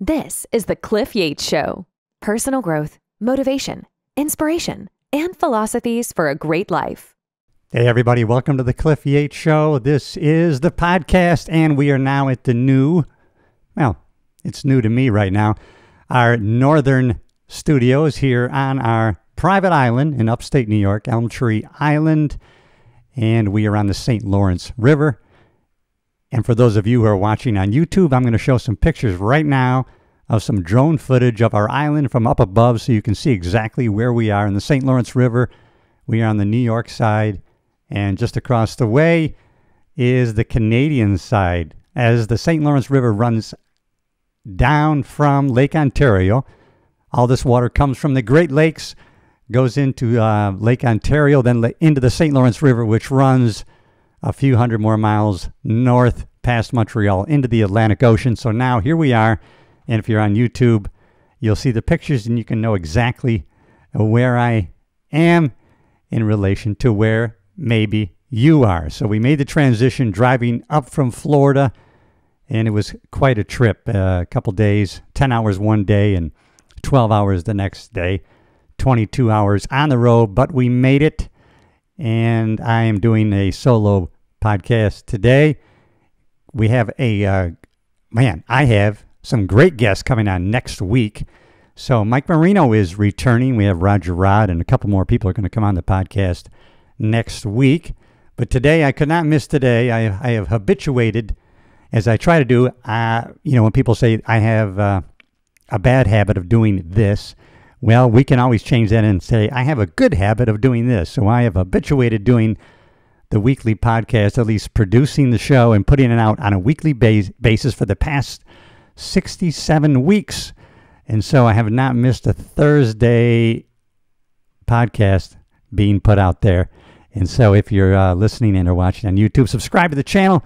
This is The Cliff Yates Show. Personal growth, motivation, inspiration, and philosophies for a great life. Hey everybody, welcome to The Cliff Yates Show. This is the podcast, and we are now at the new, well, it's new to me right now, our northern studios here on our private island in upstate New York, Elm Tree Island, and we are on the St. Lawrence River. And for those of you who are watching on YouTube, I'm going to show some pictures right now of some drone footage of our island from up above so you can see exactly where we are in the St. Lawrence River. We are on the New York side, and just across the way is the Canadian side. As the St. Lawrence River runs down from Lake Ontario, all this water comes from the Great Lakes, goes into Lake Ontario, then into the St. Lawrence River, which runs a few hundred more miles north past Montreal into the Atlantic Ocean. So now here we are, and if you're on YouTube, you'll see the pictures and you can know exactly where I am in relation to where maybe you are. So we made the transition driving up from Florida, and it was quite a trip, a couple days, 10 hours one day and 12 hours the next day, 22 hours on the road, but we made it. And I am doing a solo podcast today. We have a, I have some great guests coming on next week. So Mike Marino is returning. We have Roger Rod, and a couple more people are going to come on the podcast next week. But today, I could not miss today. I have habituated, as I try to do, you know, when people say I have a bad habit of doing this, well, we can always change that and say, I have a good habit of doing this. So I have habituated doing the weekly podcast, at least producing the show and putting it out on a weekly basis for the past 67 weeks. And so I have not missed a Thursday podcast being put out there. And so if you're listening and or watching on YouTube, subscribe to the channel.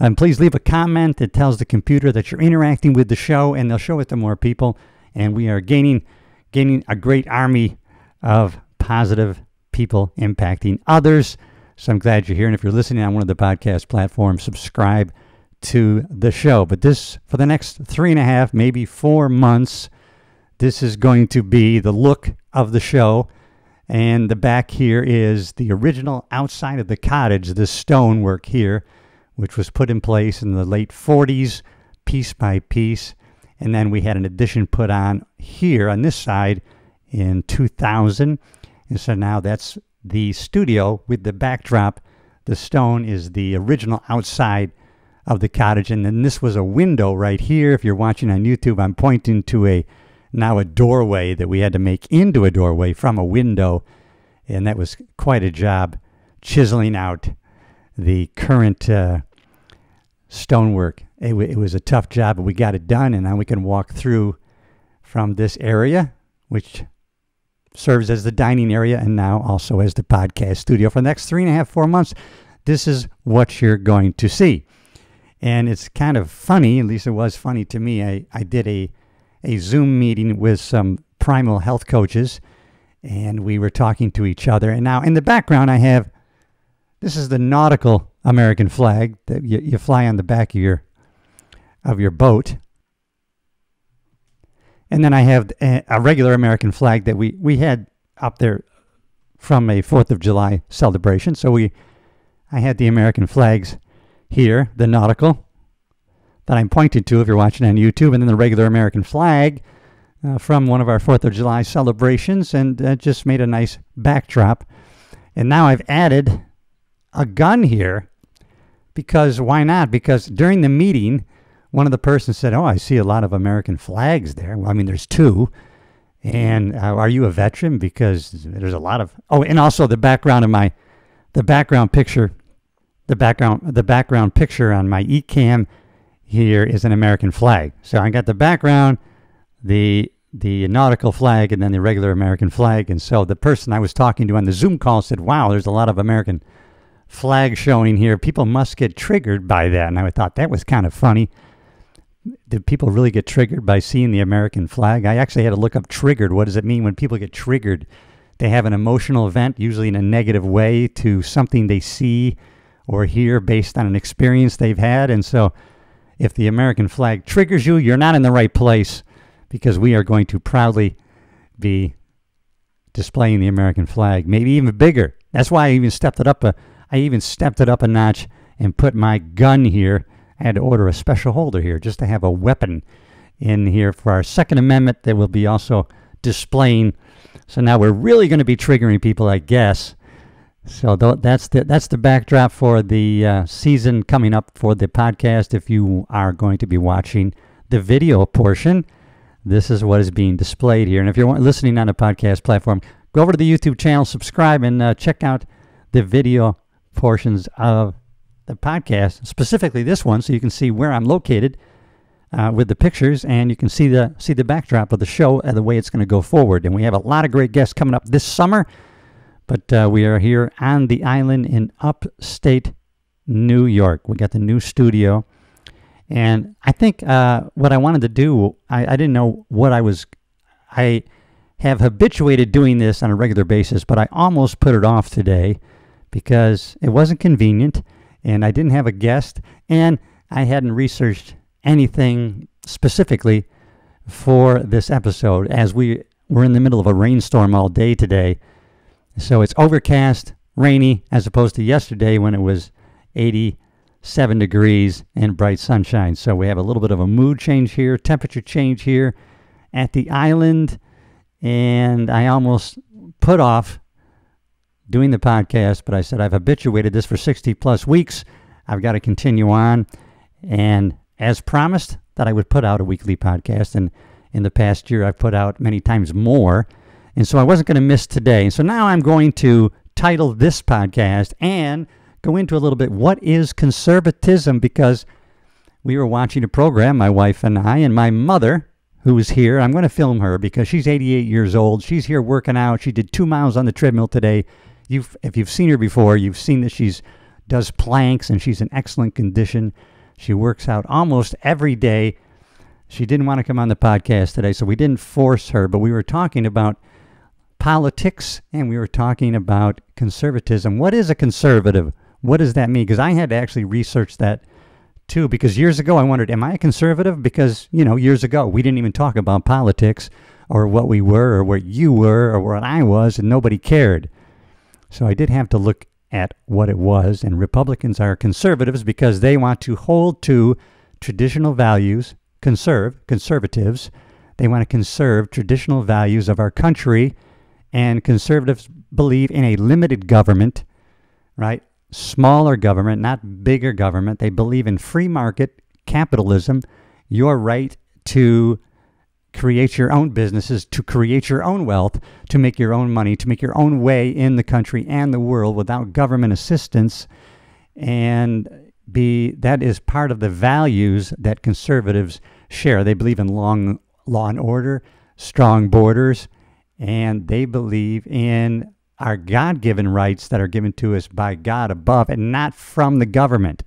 And please leave a comment that tells the computer that you're interacting with the show, and they'll show it to more people. And we are gaining a great army of positive people impacting others. So I'm glad you're here. And if you're listening on one of the podcast platforms, subscribe to the show. But this, for the next 3.5, maybe 4 months, this is going to be the look of the show. And the back here is the original outside of the cottage, this stonework here, which was put in place in the late 40s, piece by piece. And then we had an addition put on here on this side in 2000. And so now that's the studio with the backdrop. The stone is the original outside of the cottage. And then this was a window right here. If you're watching on YouTube, I'm pointing to now a doorway that we had to make into a doorway from a window. And that was quite a job chiseling out the current stonework. It was a tough job, but we got it done, and now we can walk through from this area, which serves as the dining area and now also as the podcast studio. For the next 3.5, 4 months, this is what you're going to see. And it's kind of funny, at least it was funny to me. I did a Zoom meeting with some primal health coaches, and we were talking to each other. And now in the background I have, this is the nautical American flag that you fly on the back of your boat. And then I have a regular American flag that we had up there from a 4th of July celebration. So I had the American flags here, the nautical that I'm pointing to if you're watching on YouTube, and then the regular American flag from one of our 4th of July celebrations, and that just made a nice backdrop. And now I've added a gun here because why not? Because during the meeting, one of the persons said, oh, I see a lot of American flags there. Well, I mean, there's two. And are you a veteran? Because there's a lot of... Oh, and also the background of my... The background picture on my eCam here is an American flag. So I got the background, the nautical flag, and then the regular American flag. And so the person I was talking to on the Zoom call said, wow, there's a lot of American flag showing here. People must get triggered by that. And I thought that was kind of funny. Did people really get triggered by seeing the American flag? I actually had to look up triggered. What does it mean when people get triggered? They have an emotional event, usually in a negative way, to something they see or hear based on an experience they've had. And so If the American flag triggers you, you're not in the right place, because we are going to proudly be displaying the American flag, maybe even bigger. That's why I even stepped it up a notch and put my gun here. I had to order a special holder here just to have a weapon in here for our Second Amendment that will be also displaying. So now we're really going to be triggering people, I guess. So that's the backdrop for the season coming up for the podcast. If you are going to be watching the video portion, this is what is being displayed here. And if you're listening on a podcast platform, go over to the YouTube channel, subscribe, and check out the video portions of the podcast, specifically this one, so you can see where I'm located with the pictures, and you can see the backdrop of the show and the way it's going to go forward. And we have a lot of great guests coming up this summer, but we are here on the island in upstate New York. We got the new studio. And I think what I wanted to do, I didn't know what I was, I have habituated doing this on a regular basis, but I almost put it off today because it wasn't convenient and I didn't have a guest and I hadn't researched anything specifically for this episode, as we were in the middle of a rainstorm all day today. So it's overcast, rainy, as opposed to yesterday when it was 87 degrees and bright sunshine. So we have a little bit of a mood change here, temperature change here at the island, and I almost put off doing the podcast, but I said I've habituated this for 60 plus weeks. I've got to continue on, and as promised that I would put out a weekly podcast, and in the past year I've put out many times more, and so I wasn't going to miss today. So now I'm going to title this podcast and go into a little bit, what is conservatism? Because we were watching a program, my wife and I, and my mother, who is here, I'm going to film her because she's 88 years old. She's here working out. She did 2 miles on the treadmill today. If you've seen her before, you've seen that she does planks and she's in excellent condition. She works out almost every day. She didn't want to come on the podcast today, so we didn't force her, but we were talking about politics and we were talking about conservatism. What is a conservative? What does that mean? Because I had to actually research that too, because years ago I wondered, am I a conservative? Because, you know, years ago we didn't even talk about politics or what we were or what you were or what I was, and nobody cared. So I did have to look at what it was, and Republicans are conservatives because they want to hold to traditional values, conservatives. They want to conserve traditional values of our country, and conservatives believe in a limited government, right? Smaller government, not bigger government. They believe in free market capitalism, your right to create your own businesses, to create your own wealth, to make your own money, to make your own way in the country and the world without government assistance. And that is part of the values that conservatives share. They believe in law and order, strong borders, and they believe in our God-given rights that are given to us by God above and not from the government.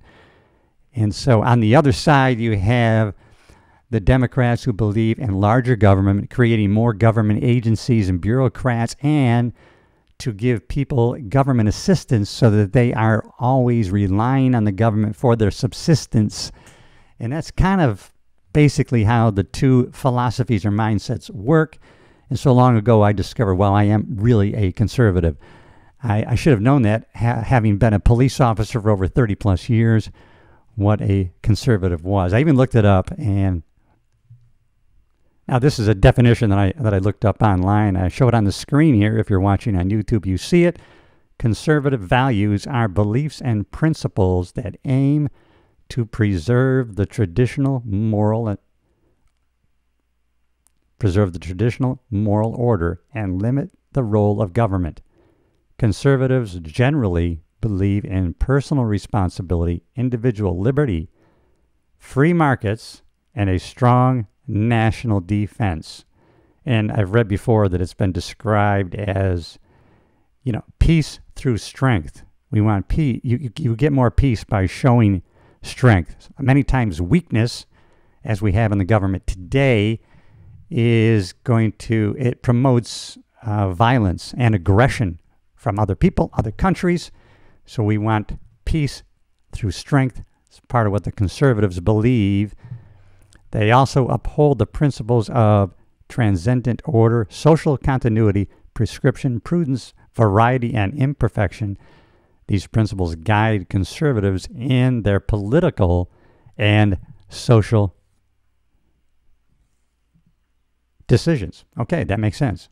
And so on the other side, you have the Democrats who believe in larger government, creating more government agencies and bureaucrats, and to give people government assistance so that they are always relying on the government for their subsistence. And that's kind of basically how the two philosophies or mindsets work. And so long ago, I discovered, well, I am really a conservative. I should have known that, having been a police officer for over 30 plus years, what a conservative was. I even looked it up, and now this is a definition that I looked up online. I show it on the screen here. If you're watching on YouTube, you see it. Conservative values are beliefs and principles that aim to preserve the traditional moral order and limit the role of government. Conservatives generally believe in personal responsibility, individual liberty, free markets, and a strong national defense. And I've read before that it's been described as, you know, peace through strength. We want peace. You get more peace by showing strength. Many times weakness, as we have in the government today, it promotes violence and aggression from other people, other countries. So we want peace through strength, It's part of what the conservatives believe. They also uphold the principles of transcendent order, social continuity, prescription, prudence, variety, and imperfection. These principles guide conservatives in their political and social decisions. Okay, that makes sense.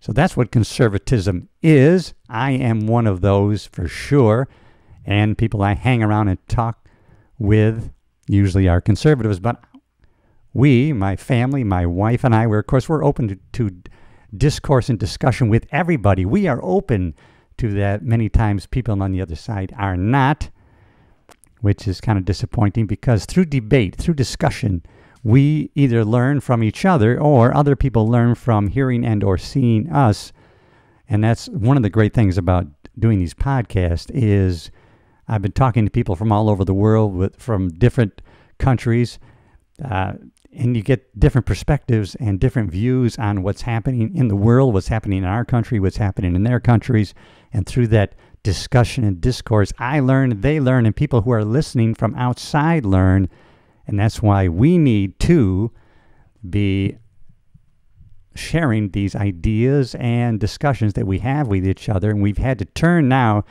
So that's what conservatism is. I am one of those for sure. And people I hang around and talk with usually are conservatives. But we, my family, my wife and I, we're open to discourse and discussion with everybody. We are open to that. Many times people on the other side are not, which is kind of disappointing, because through debate, through discussion, we either learn from each other or other people learn from hearing and or seeing us. And that's one of the great things about doing these podcasts is I've been talking to people from all over the world, from different countries, and you get different perspectives and different views on what's happening in the world, what's happening in our country, what's happening in their countries. And through that discussion and discourse, I learn, they learn, and people who are listening from outside learn. And that's why we need to be sharing these ideas and discussions that we have with each other. And we've had to turn now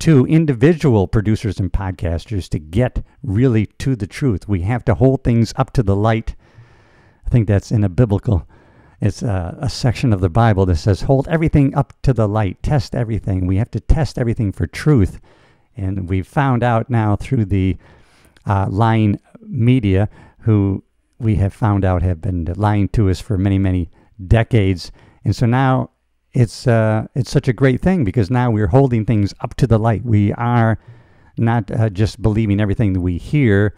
to individual producers and podcasters to get really to the truth. We have to hold things up to the light. I think that's in a biblical, it's a section of the Bible that says, hold everything up to the light, test everything. We have to test everything for truth. And we've found out now through the lying media, who we have found out have been lying to us for many, many decades. And so now it's such a great thing, because now we're holding things up to the light. We are not just believing everything that we hear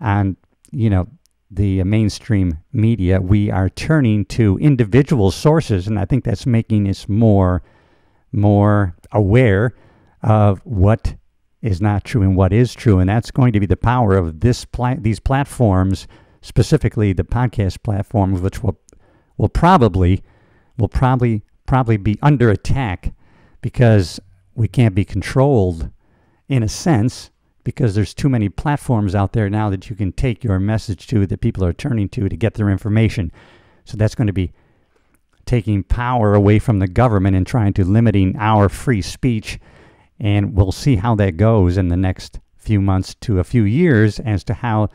on, you know, the mainstream media. We are turning to individual sources, and I think that's making us more aware of what is not true and what is true. And that's going to be the power of this these platforms, specifically the podcast platforms, which will probably be under attack, because we can't be controlled in a sense, because there's too many platforms out there now that you can take your message to, that people are turning to get their information. So that's going to be taking power away from the government and trying to limiting our free speech. And we'll see how that goes in the next few months to a few years as to how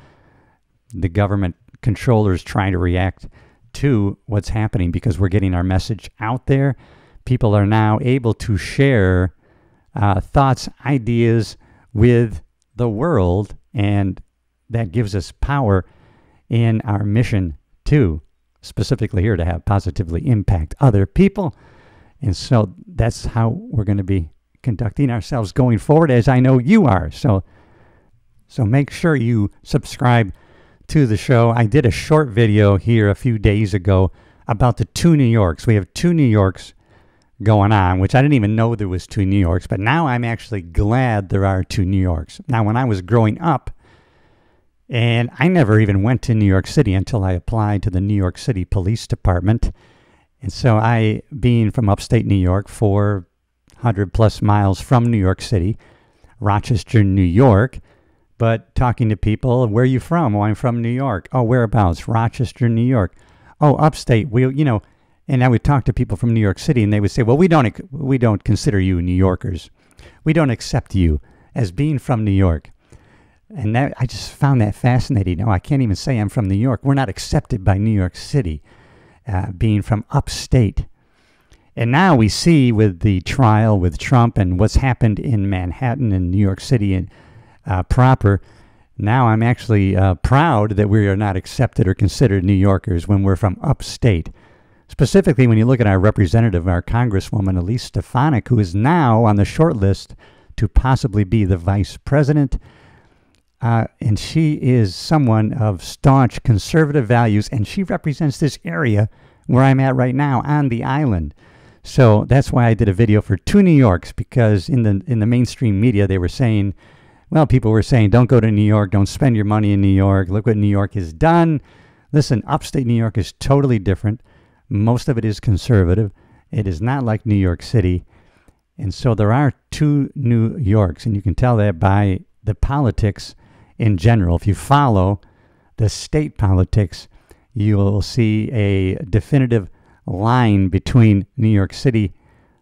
the government controllers try to react to what's happening, because we're getting our message out there. People are now able to share thoughts, ideas with the world, and that gives us power in our mission too, specifically here to have positively impact other people. And so that's how we're going to be conducting ourselves going forward, as I know you are. So make sure you subscribe to the show. I did a short video here a few days ago about the two New Yorks. We have two New Yorks going on, which I didn't even know there was two New Yorks, but now I'm actually glad there are two New Yorks. Now, when I was growing up, and I never even went to New York City until I applied to the New York City Police Department. And so I, being from upstate New York, 400+ miles from New York City, Rochester, New York, but talking to people, where are you from? Oh, I'm from New York. Oh, whereabouts? Rochester, New York. Oh, upstate. We, you know, and I would talk to people from New York City, and they would say, well, we don't consider you New Yorkers. We don't accept you as being from New York. And that, I just found that fascinating. Oh, I can't even say I'm from New York. We're not accepted by New York City, being from upstate. And now we see with the trial with Trump and what's happened in Manhattan and New York City and proper, now I'm actually proud that we are not accepted or considered New Yorkers when we're from upstate. Specifically, when you look at our representative, our Congresswoman Elise Stefanik, who is now on the short list to possibly be the vice president. And she is someone of staunch conservative values, and she represents this area where I'm at right now on the island. So that's why I did a video for two New Yorks, because in the mainstream media they were saying, well, people were saying, don't go to New York, don't spend your money in New York, look what New York has done. Listen, upstate New York is totally different. Most of it is conservative. It is not like New York City. And so there are two New Yorks, and you can tell that by the politics in general. If you follow the state politics, you'll see a definitive line between New York City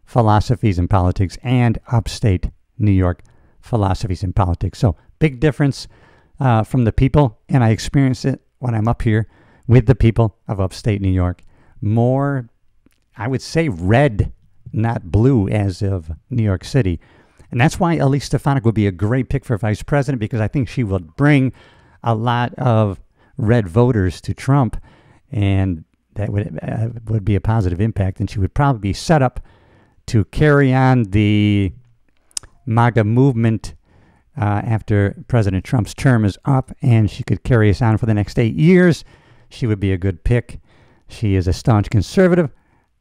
philosophies and politics and upstate New York philosophies and politics. So big difference from the people, and I experience it when I'm up here with the people of upstate New York. More, I would say, red, not blue, as of New York City. And that's why Elise Stefanik would be a great pick for vice president, because I think she will bring a lot of red voters to Trump, and that would be a positive impact. And she would probably be set up to carry on the MAGA movement after President Trump's term is up, and she could carry us on for the next 8 years. She would be a good pick. She is a staunch conservative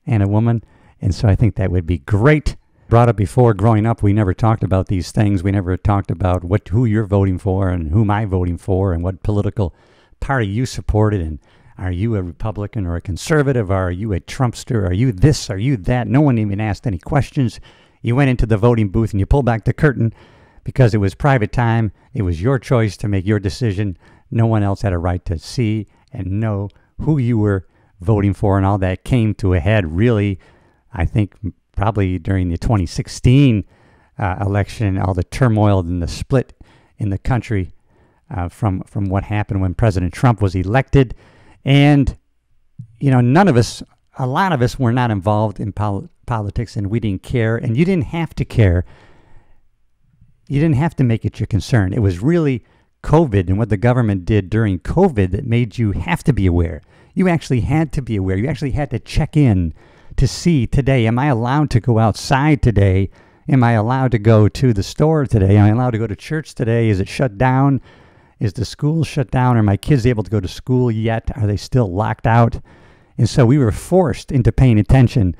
and a woman, and so I think that would be great. Brought up before, growing up, we never talked about these things. We never talked about who you're voting for and whom I'm voting for and what political party you supported, and are you a Republican or a conservative? Are you a Trumpster? Are you this? Are you that? No one even asked any questions. You went into the voting booth and you pulled back the curtain because it was private time. It was your choice to make your decision. No one else had a right to see and know who you were voting for, and all that came to a head really, I think, probably during the 2016 election, all the turmoil and the split in the country from what happened when President Trump was elected. And, you know, none of us, a lot of us were not involved in politics, and we didn't care, and you didn't have to care. You didn't have to make it your concern. It was really COVID and what the government did during COVID that made you have to be aware. You actually had to be aware. You actually had to check in to see today, am I allowed to go outside today? Am I allowed to go to the store today? Am I allowed to go to church today? Is it shut down? Is the school shut down? Are my kids able to go to school yet? Are they still locked out? And so we were forced into paying attention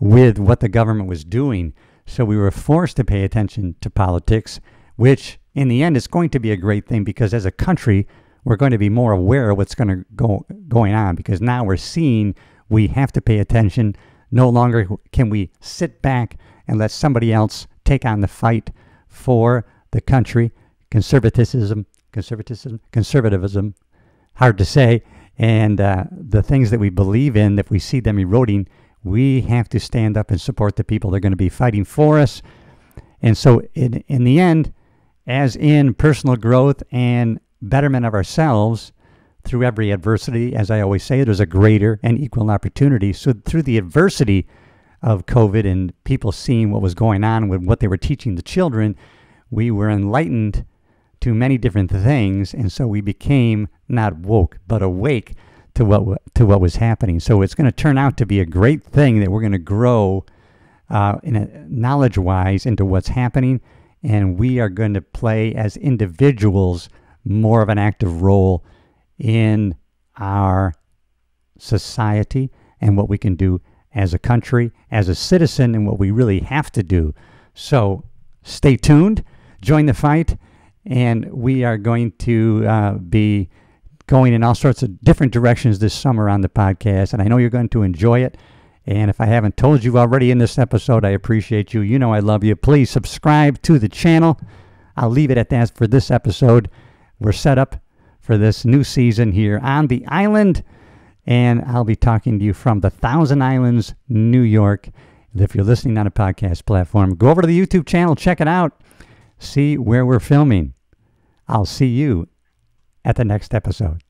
with what the government was doing. So we were forced to pay attention to politics, which in the end is going to be a great thing, because as a country, we're going to be more aware of what's going on, because now we're seeing we have to pay attention. No longer can we sit back and let somebody else take on the fight for the country. Conservatism, hard to say. And the things that we believe in, if we see them eroding, we have to stand up and support the people that are going to be fighting for us. And so in the end, as in personal growth and betterment of ourselves, through every adversity, as I always say, there's a greater and equal opportunity. So through the adversity of COVID and people seeing what was going on with what they were teaching the children, we were enlightened to many different things, and so we became not woke, but awake to what was happening. So it's going to turn out to be a great thing that we're going to grow knowledge-wise into what's happening, and we are going to play as individuals more of an active role in our society and what we can do as a country, as a citizen, and what we really have to do. So stay tuned, join the fight, and we are going to be going in all sorts of different directions this summer on the podcast, and I know you're going to enjoy it. And if I haven't told you already in this episode, I appreciate you. You know I love you. Please subscribe to the channel. I'll leave it at that for this episode. We're set up for this new season here on the island, and I'll be talking to you from the Thousand Islands, New York. And if you're listening on a podcast platform, go over to the YouTube channel, check it out, see where we're filming. I'll see you at the next episode.